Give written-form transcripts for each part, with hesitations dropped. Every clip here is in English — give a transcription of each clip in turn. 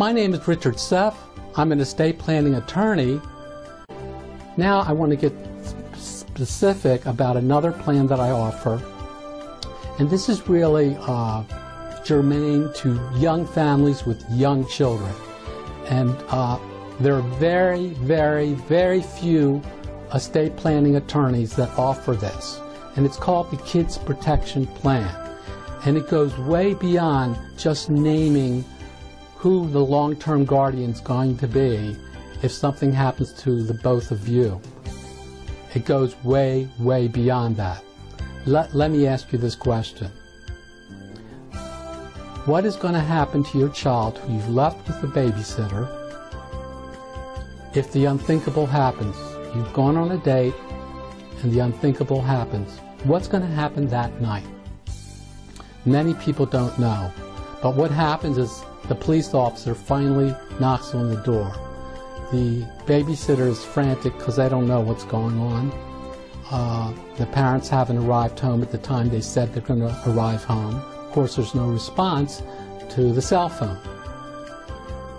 My name is Richard Seff. I'm an estate planning attorney. Now I want to get specific about another plan that I offer, and this is really germane to young families with young children. And there are very, very, very few estate planning attorneys that offer this, and it's called the Kids Protection Plan. And it goes way beyond just naming who the long-term guardian's going to be if something happens to the both of you. It goes way, way beyond that. Let me ask you this question. What is going to happen to your child who you've left with the babysitter if the unthinkable happens? You've gone on a date and the unthinkable happens. What's going to happen that night? Many people don't know, but what happens is the police officer finally knocks on the door. The babysitter is frantic because they don't know what's going on. The parents haven't arrived home at the time they said they're going to arrive home. Of course, there's no response to the cell phone.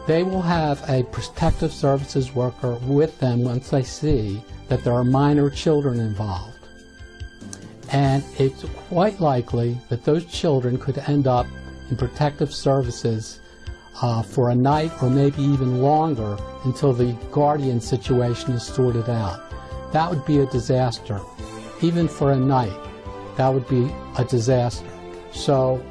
They will have a protective services worker with them once they see that there are minor children involved. And it's quite likely that those children could end up in protective services for a night or maybe even longer until the guardian situation is sorted out. That would be a disaster. Even for a night, that would be a disaster. So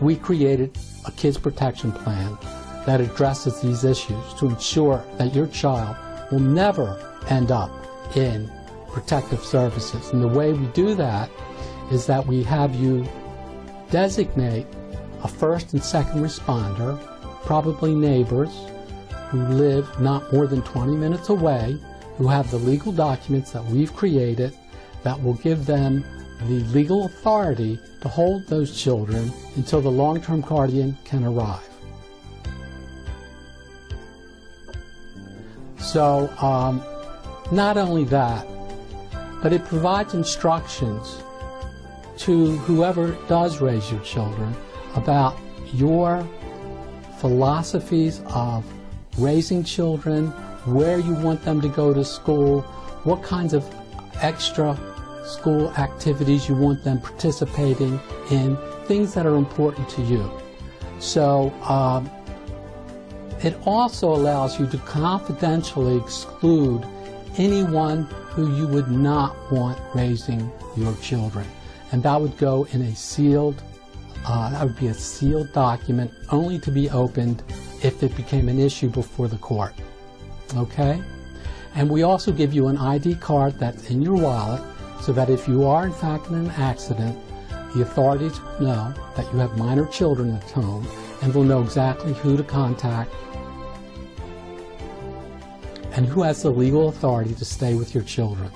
we created a Kids Protection Plan that addresses these issues to ensure that your child will never end up in protective services. And the way we do that is that we have you designate a first and second responder, probably neighbors who live not more than 20 minutes away, who have the legal documents that we've created that will give them the legal authority to hold those children until the long-term guardian can arrive. So not only that, but it provides instructions to whoever does raise your children about your philosophies of raising children, where you want them to go to school, what kinds of extra school activities you want them participating in, things that are important to you. So it also allows you to confidentially exclude anyone who you would not want raising your children. And that would go in a sealed, that would be a sealed document, only to be opened if it became an issue before the court. Okay? And we also give you an ID card that's in your wallet so that if you are in fact in an accident, the authorities will know that you have minor children at home and will know exactly who to contact and who has the legal authority to stay with your children.